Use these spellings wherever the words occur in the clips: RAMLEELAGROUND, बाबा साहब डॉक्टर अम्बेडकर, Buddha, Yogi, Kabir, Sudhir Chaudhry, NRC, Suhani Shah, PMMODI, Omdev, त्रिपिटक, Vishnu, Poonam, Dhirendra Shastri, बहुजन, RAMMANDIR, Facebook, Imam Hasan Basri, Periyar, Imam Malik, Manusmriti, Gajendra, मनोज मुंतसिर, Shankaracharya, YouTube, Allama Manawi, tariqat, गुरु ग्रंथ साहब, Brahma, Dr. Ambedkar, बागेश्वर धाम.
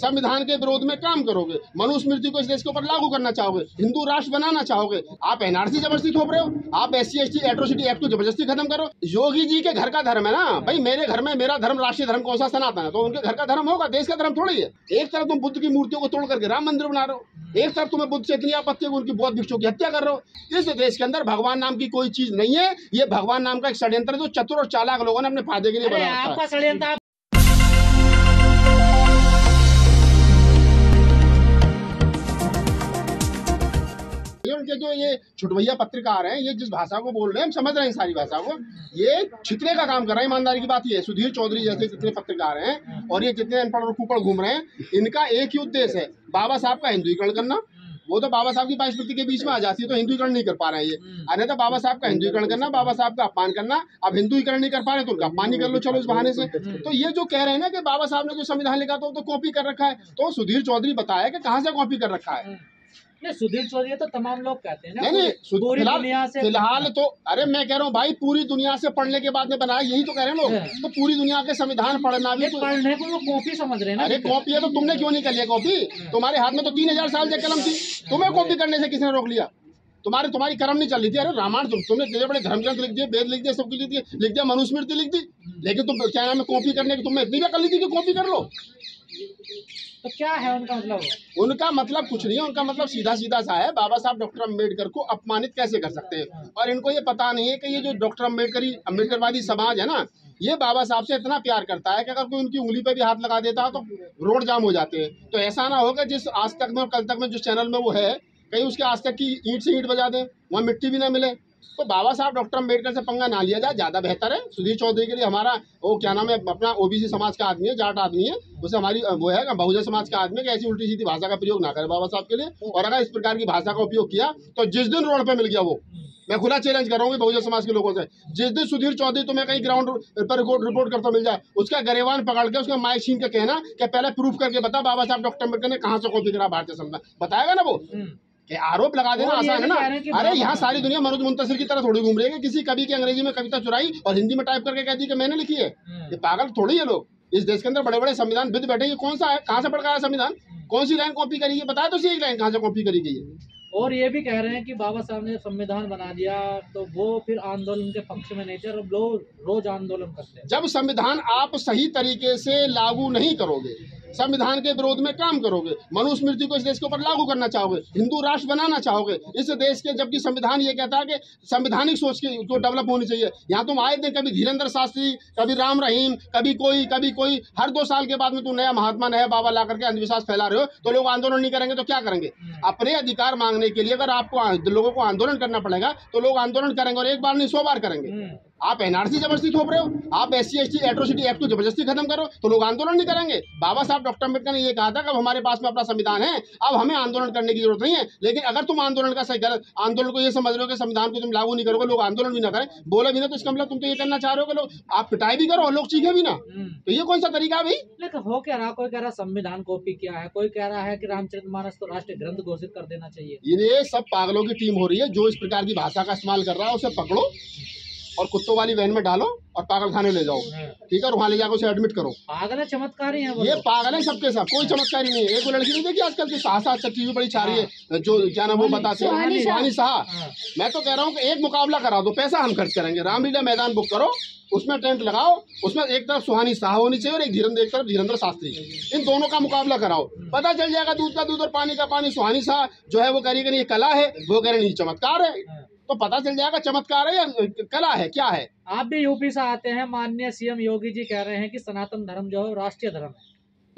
संविधान के विरोध में काम करोगे, मनुस्मृति को इस देश के ऊपर लागू करना चाहोगे, हिंदू राष्ट्र बनाना चाहोगे। आप एनआरसी जबरदस्ती थोप रहे हो, आप SC/ST एट्रोसिटी एक्ट को जबरदस्ती खत्म करो। योगी जी के घर का धर्म है ना भाई, मेरे घर में मेरा धर्म राष्ट्रीय धर्म कौन सा, सनातन है, तो उनके घर का धर्म होगा, देश का धर्म थोड़ा ही है। एक तरफ तुम बुद्ध की मूर्तियों को तोड़ करके राम मंदिर बना रहे हो, एक तरफ तुम्हें बुद्ध से इतनी आपत्ति है कि उनकी बौद्ध भिक्षुओं की हत्या कर रहे हो। इस देश के अंदर भगवान नाम की कोई चीज नहीं है, ये भगवान नाम का एक षड्यंत्र है जो चतुर और चालाक लोगों ने अपने फायदे के लिए बनाया है। उनके जो ये छुटवैया पत्रकार हैं, ये जिस भाषा को बोल रहे हैं, हम समझ रहे हैं सारी भाषा को, ये छितने का काम कर रहे हैं। ईमानदारी की बात ये है, सुधीर चौधरी जैसे जितने पत्रकार हैं और ये जितने अनपढ़ और कुपड़ घूम रहे हैं, इनका एक ही उद्देश्य है बाबा साहब का हिंदुईकरण करना। वो तो बाबा साहब की पार्षदत्ति के बीच में आ जाती है तो हिंदुईकरण नहीं कर पा रहे हैं ये, अन्यथा बाबा साहब का हिंदुईकरण करना, बाबा साहब का अपमान करना। अब हिंदुईकरण नहीं कर पा रहे तो उनका अपमान ही कर लो, चलो इस बहाने से। तो ये जो कह रहे हैं ना कि बाबा साहब ने जो संविधान लिखा था वो तो कॉपी कर रखा है, तो सुधीर चौधरी बताया कि कहाँ से कॉपी कर रखा है। सुधीर चौधरी तो तमाम लोग कहते हैं ना, नहीं पूरी दुनिया से, फिलहाल तो अरे मैं कह रहा हूँ भाई, पूरी दुनिया से पढ़ने के बाद में बनाया, यही तो कह रहे हैं लोग। तो पूरी दुनिया के संविधान पढ़ना भी पढ़ने को लोग कॉपी समझ रहे हैं ना। अरे कॉपी है तो तुमने क्यों नहीं कर लिया कॉपी? तुम्हारे हाथ में तो 3000 साल से कलम थी, तुम्हें कॉपी करने से किसने रोक लिया? तुम्हारी कलम नहीं चल रही थी। अरे रामायण तुमने इतने बड़े धर्मग्रंथ लिख दिए, वेद लिख दिए, सब लिख दिया, मनुस्मृति लिख दी, लेकिन तुम क्या नाम है कॉपी करने की तुमने इतनी क्या कर ली थी कि कॉपी कर लो? तो क्या है उनका मतलब? उनका मतलब कुछ नहीं है, उनका मतलब सीधा सीधा सा है, बाबा साहब डॉक्टर अम्बेडकर को अपमानित कैसे कर सकते हैं। और इनको ये पता नहीं है कि ये जो डॉक्टर अम्बेडकरवादी समाज है ना, ये बाबा साहब से इतना प्यार करता है कि अगर कोई उनकी उंगली पे भी हाथ लगा देता है तो रोड जाम हो जाते हैं। तो ऐसा ना होगा जिस आज तक में और कल तक में जिस चैनल में वो है, कहीं उसके आज तक की ईंट से ईंट बजा दें, वहाँ मिट्टी भी ना मिले। तो बाबा साहब डॉक्टर अम्बेडकर से पंगा ना लिया जाए, ज्यादा बेहतर है। सुधीर चौधरी के लिए हमारा वो क्या नाम है, अपना ओबीसी समाज का आदमी है, जाट आदमी है, उसे हमारी वो है बहुजन समाज का आदमी है, ऐसी उल्टी सीधी भाषा का प्रयोग ना करे बाबा साहब के लिए। और अगर इस प्रकार की भाषा का उपयोग किया तो जिस दिन रोड पे मिल गया, वो मैं खुला चैलेंज कर रहा हूँ बहुजन समाज के लोगों से, जिस दिन सुधीर चौधरी तुम्हें कहीं ग्राउंड पर रिपोर्ट करता मिल जाए, उसका गरेवान पकड़ के उसका माइक छीन के कहना कि पहले प्रूफ करके बता बाबा साहब डॉक्टर अम्बेडकर ने कहाँ से कॉपी करा भारतीय संविधान, बताएगा ना वो? आरोप लगा देना आसान है ना। अरे यहाँ सारी दुनिया मनोज मुंतसिर की तरह थोड़ी घूम रही है, किसी कवि की अंग्रेजी में कविता चुराई और हिंदी में टाइप करके कह दी कि मैंने लिखी है। ये पागल थोड़ी है लोग। इस देश के अंदर बड़े बड़े संविधान विद बैठे, ये कौन सा है, कहाँ से पढ़कर आया संविधान, कौन सी लाइन कॉपी करी है, बताया तो सही लाइन कहाँ से कॉपी करी गई है। और ये भी कह रहे हैं कि बाबा साहब ने संविधान बना दिया तो वो फिर आंदोलन के पक्ष में नहीं थे, अब लोग रोज आंदोलन करते हैं। जब संविधान आप सही तरीके से लागू नहीं करोगे, संविधान के विरोध में काम करोगे, मनुस्मृति को इस देश के ऊपर लागू करना चाहोगे, हिंदू राष्ट्र बनाना चाहोगे इस देश के, जबकि संविधान ये कहता है कि संवैधानिक सोच की जो डेवलप होनी चाहिए। यहाँ तुम आए थे, कभी धीरेन्द्र शास्त्री, कभी राम रहीम, कभी कोई, हर 2 साल के बाद में तुम नया महात्मा नया बाबा ला करके अंधविश्वास फैला रहे हो। तो लोग आंदोलन नहीं करेंगे तो क्या करेंगे? अपने अधिकार मांगने के लिए अगर आपको लोगों को आंदोलन करना पड़ेगा तो लोग आंदोलन करेंगे, और एक बार नहीं 100 बार करेंगे। आप एनआरसी जबरदस्ती थोप रहे हो, आप SC/ST एट्रोसिटी एक्ट को जबरदस्ती खत्म करो तो लोग आंदोलन नहीं करेंगे। बाबा साहब डॉक्टर अम्बेडकर ने यह कहा था कि अब हमारे पास में अपना संविधान है, अब हमें आंदोलन करने की जरूरत नहीं है। लेकिन अगर तुम आंदोलन का सही गलत, आंदोलन को यह समझ रहे हो कि संविधान को तुम लागू नहीं करोगे, लोग आंदोलन भी ना करें, बोला भी ना, तो इसका मतलब तुम तो ये करना चाह रहे हो कि लोग आप पिटाई भी करो और लोग चीखे भी ना, तो ये कौन सा तरीका भाई? लेकिन हो क्या रहा, कोई कह रहा संविधान कॉपी किया है, कोई कह रहा है कि रामचरितमानस को राष्ट्रीय ग्रंथ घोषित कर देना चाहिए। ये सब पागलों की टीम हो रही है। जो इस प्रकार की भाषा का इस्तेमाल कर रहा है उसे पकड़ो और कुत्तों वाली वैन में डालो और पागल खाने ले जाओ, ठीक है, और वहाँ ले जाकर उसे एडमिट करो। पागल है, चमत्कारी है, ये पागल है सबके साथ, कोई चमत्कारी नहीं है। एक लड़की नहीं देखी आजकल की साहसा टीवी बड़ी छारी है, जो क्या नाम वो बताते हैं, सुहानी शाह। मैं तो कह रहा हूँ कि एक मुकाबला करा दो, पैसा हम खर्च करेंगे, रामलीला मैदान बुक करो, उसमें टेंट लगाओ, उसमें एक तरफ सुहानी शाह होनी चाहिए और एक तरफ धीरेन्द्र शास्त्री, इन दोनों का मुकाबला कराओ, पता चल जाएगा दूध का दूध और पानी का पानी। सुहानी शाह जो है वो कह रही है ये कला है, वो कह रही है चमत्कार है, तो पता चल जाएगा चमत्कार है या कला है, क्या है। आप भी यूपी से आते हैं, माननीय सीएम योगी जी कह रहे हैं कि सनातन धर्म जो है राष्ट्रीय धर्म है।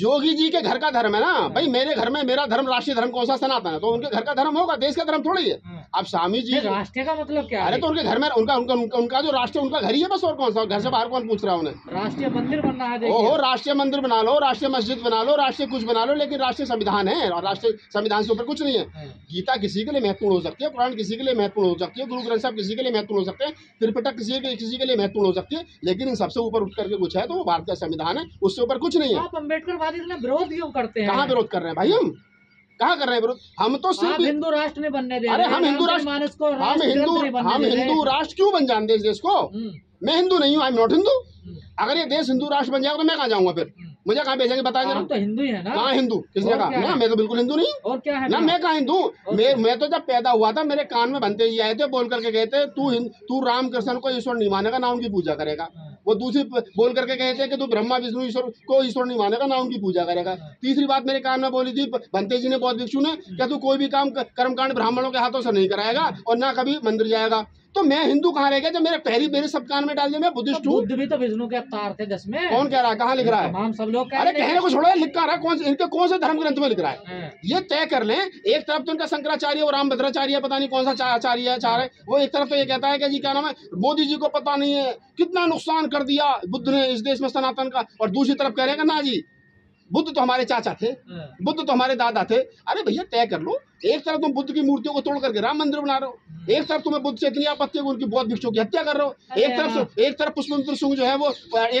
योगी जी के घर का धर्म है ना भाई, मेरे घर में मेरा धर्म राष्ट्रीय धर्म कौन सा, सनातन है, तो उनके घर का धर्म होगा, देश का धर्म थोड़ी है। अब स्वामी जी राष्ट्रीय का मतलब क्या? अरे तो उनके घर में उनका जो राष्ट्र उनका घर ही है बस, और कौन सा, घर से बाहर कौन पूछ रहा है उन्हें? राष्ट्रीय मंदिर बनना है, ओहो राष्ट्रीय मंदिर बना लो, राष्ट्रीय मस्जिद बना लो, राष्ट्रीय कुछ बना लो, लेकिन राष्ट्रीय संविधान है, और राष्ट्रीय संविधान से ऊपर कुछ नहीं है। गीता किसी के लिए महत्वपूर्ण हो सकती है, कुरान किसी के लिए महत्वपूर्ण हो सकती है, गुरु ग्रंथ साहब किसी के लिए महत्वपूर्ण हो सकते हैं, त्रिपिटक किसी के लिए महत्वपूर्ण हो सकती है, लेकिन इन सबसे ऊपर उठ करके कुछ है तो वो भारत का संविधान है, उससे ऊपर कुछ नहीं है। आप अम्बेडकर इतना विरोध क्यों करते हैं? कहाँ विरोध कर रहे हैं भाई, हम कहाँ कर रहे हैं विरोध? हम तो सिर्फ हिंदू राष्ट्र नहीं बनने दे रहे हैं, हम हिंदू राष्ट्र क्यों बन जाएंगे इस देश को? मैं हिंदू नहीं हूँ, आई एम नॉट हिंदू। अगर ये देश हिंदू राष्ट्र बन जाएगा तो मैं कहाँ जाऊंगा फिर? मुझे कहाँ भेजेंगे बताएंगे? हम तो हिंदू है ना। कहाँ हिंदू? किसने कहा? ना मैं तो बिल्कुल हिंदू नहीं। और क्या है ना, मैं कहाँ हिंदू? मैं तो जब पैदा हुआ था मेरे कान में बनते ही आए थे, बोल करके गए थे तू राम कृष्ण को ईश्वर नहीं मानेगा ना उनकी पूजा करेगा। वो दूसरी बोल करके कहे थे कि तू ब्रह्मा विष्णु ईश्वर को ईश्वर नहीं मानेगा ना उनकी पूजा करेगा। तीसरी बात मेरे कान में बोली थी भंते जी ने, बौद्ध भिक्षु ने, क्या तू कोई भी काम कर्मकांड ब्राह्मणों के हाथों से नहीं कराएगा और ना कभी मंदिर जाएगा। तो मैं हिंदू कहाँ रह गया जब मेरे पहली मेरे सब कान में डाल दिया मैं बुद्धिस्ट हूँ। बुद्ध भी तो विष्णु के अवतार थे 10 में। कौन कह रहा है? कहाँ लिख रहा है? हम सब लोग। अरे कहने को छोड़ो, लिख रहा है कौन? इनके कौन से धर्म ग्रंथ में लिख रहा है? ये तय कर लें। एक तरफ तो इनका शंकराचार्य और राम भद्राचार्य पता नहीं कौन सा आचार्य है, वो एक तरफ तो ये कहता है कि जी क्या नाम है मोदी जी को पता नहीं है कितना नुकसान कर दिया बुद्ध ने इस देश में सनातन का, और दूसरी तरफ कह रहे हैं ना जी बुद्ध तो हमारे चाचा थे, बुद्ध तो हमारे दादा थे। अरे भैया तय कर लो, एक तरफ तुम बुद्ध की मूर्तियों को तोड़ करके राम मंदिर बना रहे हो, एक तरफ तुम्हें बुद्ध से इतनी आपत्ति है उनकी बौद्ध भिक्षुओं की हत्या कर रहे हो, एक तरफ पुष्यमित्र सुंग जो है वो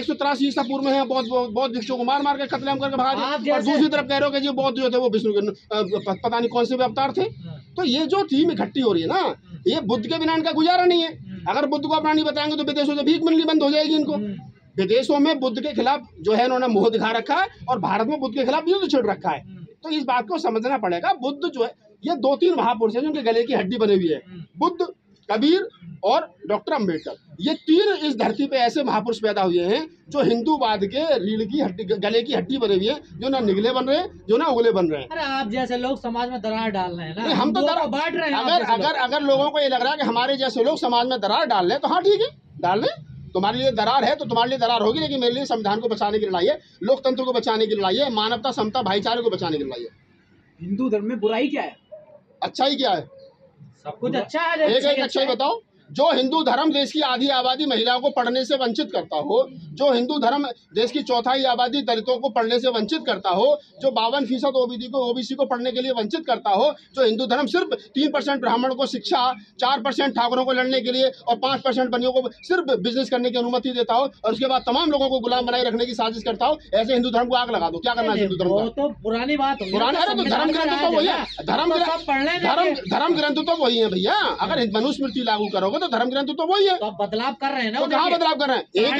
183 ईसा पूर्व में है बौद्ध भिक्षुओं को मार मार के कत्लेआम करके भगा दिया, और दूसरी तरफ कह रहे हो कि जो बौद्ध जो थे वो विष्णु के पता नहीं कौन से भी अवतार थे। तो ये जो थीम इकट्ठी हो रही है ना, ये बुद्ध के बिना इनका गुजारा नहीं है। अगर बुद्ध को अपना नहीं बताएंगे तो विदेशों से भीख मिलनी बंद हो जाएगी इनको। विदेशों में बुद्ध के खिलाफ जो है इन्होंने मोह दिखा रखा है और भारत में बुद्ध के खिलाफ युद्ध छिड़ रखा है। तो इस बात को समझना पड़ेगा, बुद्ध जो है ये 2-3 महापुरुष हैं जिनके गले की हड्डी बनी हुई है, बुद्ध, कबीर और डॉक्टर अंबेडकर। ये 3 इस धरती पे ऐसे महापुरुष पैदा हुए हैं जो हिंदूवाद के रीढ़ की हड्डी, गले की हड्डी बने हुई है, जो ना निगले बन रहे हैं जो ना उगले बन रहे हैं। अरे आप जैसे लोग समाज में दरार डाल रहे हैं ना, हम तो दरार बांट रहे हैं। अगर लोगों को ये लग रहा है कि हमारे जैसे लोग समाज में दरार डाल रहे हैं तो हाँ ठीक है, डाल रहे हैं, तुम्हारे लिए दरार है तो तुम्हारे लिए दरार होगी, लेकिन मेरे लिए संविधान को बचाने की लड़ाई है, लोकतंत्र को बचाने की लड़ाई है, मानवता समता भाईचारे को बचाने की लड़ाई है। हिंदू धर्म में बुराई क्या है? अच्छाई क्या है? सब कुछ अच्छा है। एक अच्छाई बताओ। जो हिंदू धर्म देश की आधी आबादी महिलाओं को पढ़ने से वंचित करता हो, जो हिंदू धर्म देश की चौथाई आबादी दलितों को पढ़ने से वंचित करता हो, जो 52% ओबीसी को पढ़ने के लिए वंचित करता हो, जो हिंदू धर्म सिर्फ 3% ब्राह्मण को शिक्षा, 4% ठाकरों को लड़ने के लिए और 5% बनियों को सिर्फ बिजनेस करने की अनुमति देता हो और उसके बाद तमाम लोगों को गुलाम बनाए रखने की साजिश करता हो, ऐसे हिंदू धर्म को आग लगा दो। क्या करना है हिंदू धर्म को? तो पुरानी बात है, धर्म ग्रंथ तो वही है, धर्म ग्रंथ तो वही है भैया। अगर मनुस्मृति लागू करोगे तो धर्म ग्रंथ तो वही है। तो बदलाव कर रहे हैं ना, तो कहाँ बदलाव कर रहे हैं? एक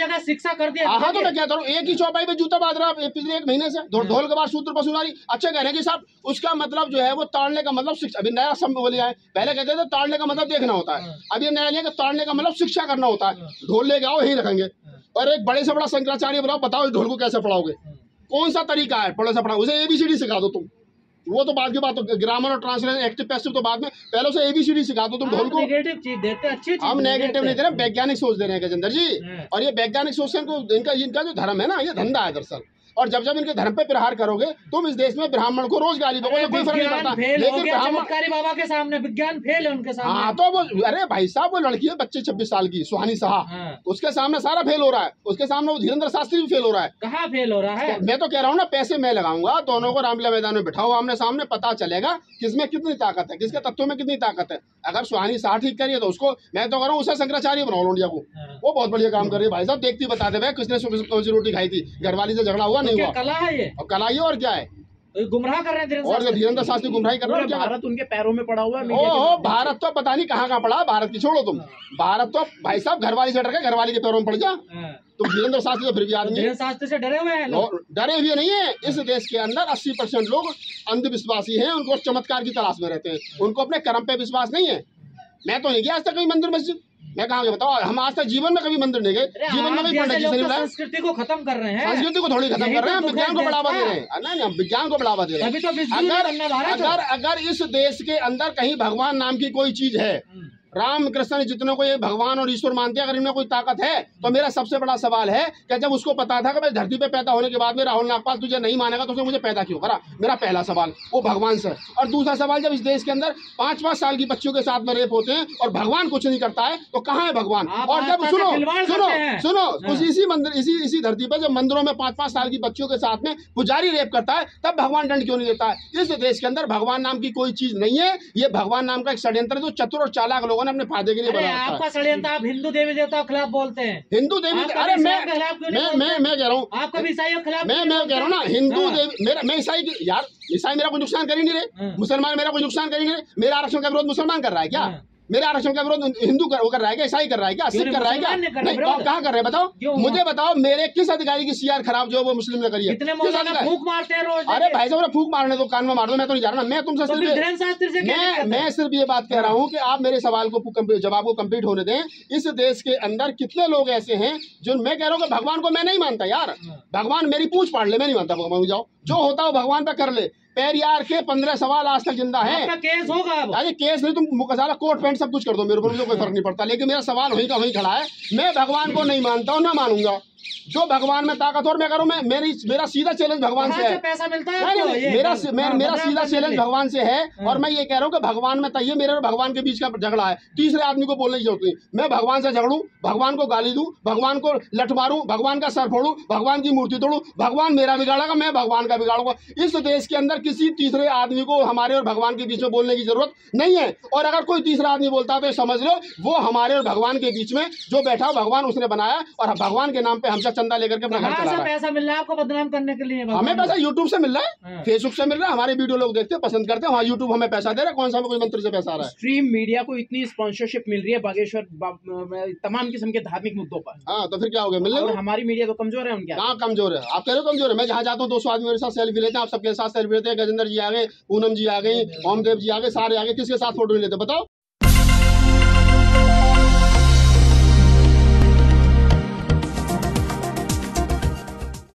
जगह शिक्षा कर दिया। हाँ तो मैं कहता हूँ, एक ही चौपाई पे जूता बाज रहा है पिछले 1 महीने से, ढोल के बाद सूत्र पर सुनारी। अच्छा कह रहे हैं कि साहब उसका मतलब जो है वो ताड़ने का मतलब शिक्षा, अभी नया शब्द बोले आए, पहले कहते थे ताड़ने का मतलब देखना होता है, अब ये नया लिया ताड़ने का मतलब शिक्षा करना होता है। ढोल ले जाओ यही रखेंगे, और एक बड़े से बड़ा शंकराचार्य बुलाओ, बताओ ढोल को कैसे पढ़ाओगे, कौन सा तरीका है पढ़ो से पढ़ाओ, उसे ABCD सिखा दो तुम, वो तो बाद की बात, ग्रामर और ट्रांसलेशन एक्टिव पैसिव तो बाद में, पहले से ABCD सिखा दो तुम ढोल को। नेगेटिव चीज देते, अच्छी चीज हम नेगेटिव नहीं दे रहे, वैज्ञानिक सोच दे रहे हैं गजेंद्र जी, और ये वैज्ञानिक सोच से इनका जो धर्म है ना ये धंधा है दरअसल। और जब जब इनके धर्म पे प्रहार करोगे तुम इस देश में ब्राह्मण को रोज गाली दोगे, कोई फर्क नहीं पड़ता, लेकिन चमत्कारी बाबा के सामने विज्ञान फेल है उनके सामने। हाँ तो वो, अरे भाई साहब वो लड़की है बच्चे 26 साल की सुहानी शाह, उसके सामने सारा फेल हो रहा है, उसके सामने वो धीरेन्द्र शास्त्री भी फेल हो रहा है। कहाँ फेल हो रहा है? मैं तो कह रहा हूँ ना, पैसे मैं लगाऊंगा, दोनों को रामलीला मैदान में बैठाओ आमने सामने, पता चलेगा किसमें कितनी ताकत है, किसके तत्वों में कितनी ताकत है। अगर सुहानी शाह ठीक करिए तो उसको मैं तो कह रहा हूँ उसे शंकराचार्य बनाओ इंडिया को, वो बहुत बढ़िया काम कर रही है भाई साहब, देखती बताते भाई किसने सुबह कौन सी रोटी खाई थी, घरवाली से झगड़ा हुआ नहीं हुआ, कला है ये, और कला ये और क्या है? तो गुमराह कर रहे हैं, और धीरेन्द्र शास्त्री गुमराही कर रहे हैं। भारत उनके पैरों में पड़ा हुआ है। ओ भारत तो पता नहीं कहाँ कहाँ पड़ा, भारत की छोड़ो तुम, भारत तो भाई साहब घरवाली से डर के घरवाली के पैरों में पड़ जा। तो धीरेन्द्र शास्त्री तो फिर भी आदमी, धीरेन्द्र शास्त्री से डरे हुए हैं, डरे हुए नहीं है। इस देश के अंदर 80% लोग अंधविश्वासी है, उनको चमत्कार की तलाश में रहते हैं, उनको अपने कर्म पे विश्वास नहीं है। मैं तो नहीं गया आज तक कहीं मंदिर मस्जिद, मैं कहाँ गया बताओ? हम आज तक जीवन में कभी मंदिर नहीं गए, जीवन में कभी पंडित जी से नहीं मिला। संस्कृति को खत्म कर रहे हैं, संस्कृति को थोड़ी खत्म कर रहे हैं, हम विज्ञान को बढ़ावा दे रहे हैं। नहीं, हम विज्ञान को बढ़ावा दे रहे हैं। अगर इस देश के अंदर कहीं भगवान नाम की कोई चीज है, राम कृष्ण जितने को ये भगवान और ईश्वर मानते हैं, अगर इनमें कोई ताकत है तो मेरा सबसे बड़ा सवाल है कि जब उसको पता था कि मैं धरती पे पैदा होने के बाद में राहुल नागपाल तुझे नहीं मानेगा तो उसने मुझे पैदा क्यों करा, मेरा पहला सवाल वो भगवान से। और दूसरा सवाल, जब इस देश के अंदर 5 साल की बच्चियों के साथ में रेप होते हैं और भगवान कुछ नहीं करता है तो कहाँ है भगवान? और जब सुनो इसी मंदिर इसी धरती पर जब मंदिरों में 5 साल की बच्चियों के साथ में पुजारी रेप करता है तब भगवान दंड क्यों नहीं देता है? इस देश के अंदर भगवान नाम की कोई चीज नहीं है, ये भगवान नाम का एक षड्यंत्र जो चतुर और चालाक लोग अपने फायदे के लिए बनाया। आपका षड्यंत्र, आप हिंदू देवी देवताओं के खिलाफ बोलते हैं, हिंदू देवी, अरे मैं कह रहा हूँ आपका भी ईसाई के खिलाफ, मैं कह रहा हूँ ना हिंदू देवी, मैं ईसाई यार, ईसाई मेरा कोई नुकसान कर ही नहीं रहे, मुसलमान मेरा कोई नुकसान कर ही नहीं रहे, मेरा आरक्षण का विरोध मुसलमान कर रहा है क्या? मेरे आरक्षण का विरोध हिंदू कर रहा है क्या, ईसाई कर रहा है क्या, सिख कर रहा है क्या, नहीं कहाँ कर रहे हैं बताओ मुझे बताओ। मेरे किस अधिकारी की सीआर खराब जो वो मुस्लिम ने करी है? अरे भाई साहब फूंक मारने दो, कान में मार दो, मैं तो नहीं जा रहा। मैं तुमसे मैं सिर्फ ये बात कह रहा हूँ कि आप मेरे सवाल को जवाब को कंप्लीट होने दें। इस देश के अंदर कितने लोग ऐसे हैं जो, मैं कह रहा हूँ भगवान को मैं नहीं मानता यार, भगवान मेरी पूछ पाड़ ले, मैं नहीं मानता भगवान, जाओ जो होता हो भगवान पे कर ले। पेरियार के 15 सवाल आज तक जिंदा है, आपका केस होगा। अरे केस नहीं, तुम सारा कोट पैंट सब कुछ कर दो मेरे ऊपर, मुझे कोई फर्क नहीं पड़ता, लेकिन मेरा सवाल वहीं का वहीं खड़ा है। मैं भगवान को नहीं मानता हूँ, ना मानूंगा। जो भगवान में ताकत और मैं करूँ, मैं मेरा सीधा चैलेंज भगवान से है, पैसा मिलता है मेरा सीधा चैलेंज भगवान से है। और मैं ये कह रहा हूँ कि भगवान में तय मेरे और भगवान के बीच का झगड़ा है, तीसरे आदमी को बोलने की जरूरत नहीं। मैं भगवान से झगड़ूं, भगवान को गाली दूं, भगवान को लठ मारूं, भगवान का सर फोड़ूं, भगवान की मूर्ति तोड़ूं, भगवान मेरा बिगाड़ेगा, मैं भगवान का बिगाड़ूंगा। इस देश के अंदर किसी तीसरे आदमी को हमारे और भगवान के बीच में बोलने की जरूरत नहीं है। और अगर कोई तीसरा आदमी बोलता है तो समझ लो वो हमारे और भगवान के बीच में जो बैठा भगवान उसने बनाया, और भगवान के नाम पे हमसे चंदा लेकर के अपना घर चला रहा है। पैसा मिल रहा है आपको बदनाम करने के लिए, हमें पैसा यूट्यूब से मिल रहा है, फेसबुक से मिल रहा है, हमारे वीडियो लोग देखते हैं, पसंद करते हैं, वहाँ यूट्यूब हमें पैसा दे रहा है। कौन सा कोई मंत्री से पैसा आ रहा है? स्ट्रीम मीडिया को इतनी स्पॉन्सरशिप मिल रही है बागेश्वर तमाम किस्म के धार्मिक मुद्दों पर। हाँ तो फिर क्या हो गया, मिल रहा है। हमारी मीडिया तो कमजोर है उनके। हाँ कमजोर है, आप कह रहे हो कमजोर है। मैं जहाँ जाता हूँ 200 आदमी मेरे साथ सेल्फी लेते हैं, आप सबके साथ सेल्फी लेते हैं। गजेंद्र जी आ गए, पूनम जी आ गई, ओमदेव जी आ गए, सारे आ गए, किसके साथ फोटो लेते बताओ।